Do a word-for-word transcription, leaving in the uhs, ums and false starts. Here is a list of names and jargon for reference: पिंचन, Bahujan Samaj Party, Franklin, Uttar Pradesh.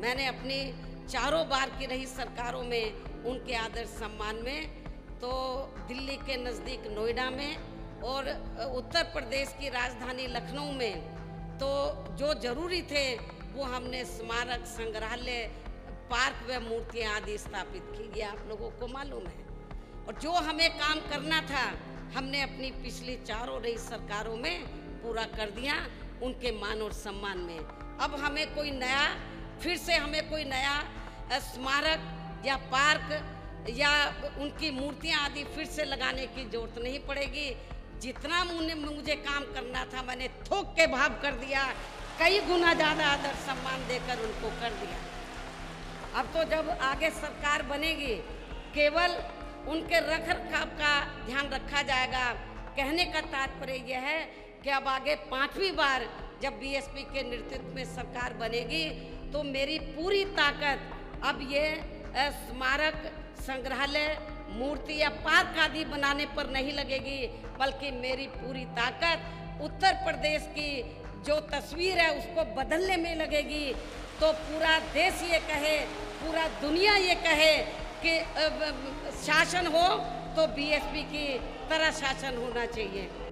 मैंने अपने चारों बार की रही सरकारों में उनके आदर सम्मान में तो दिल्ली के नज़दीक नोएडा में और उत्तर प्रदेश की राजधानी लखनऊ में तो जो जरूरी थे वो हमने स्मारक, संग्रहालय, पार्क व मूर्तियाँ आदि स्थापित की। ये आप लोगों को मालूम है। और जो हमें काम करना था हमने अपनी पिछली चारों रही सरकारों में पूरा कर दिया उनके मान और सम्मान में। अब हमें कोई नया फिर से हमें कोई नया स्मारक या पार्क या उनकी मूर्तियां आदि फिर से लगाने की जरूरत नहीं पड़ेगी। जितना मुझे काम करना था मैंने थोक के भाव कर दिया, कई गुना ज़्यादा आदर सम्मान देकर उनको कर दिया। अब तो जब आगे सरकार बनेगी केवल उनके रख रखाव का ध्यान रखा जाएगा। कहने का तात्पर्य यह है कि अब आगे पाँचवीं बार जब बीएसपी के नेतृत्व में सरकार बनेगी तो मेरी पूरी ताकत अब ये स्मारक, संग्रहालय, मूर्ति या पार्क आदि बनाने पर नहीं लगेगी, बल्कि मेरी पूरी ताकत उत्तर प्रदेश की जो तस्वीर है उसको बदलने में लगेगी। तो पूरा देश ये कहे, पूरा दुनिया ये कहे कि शासन हो तो बीएसपी की तरह शासन होना चाहिए।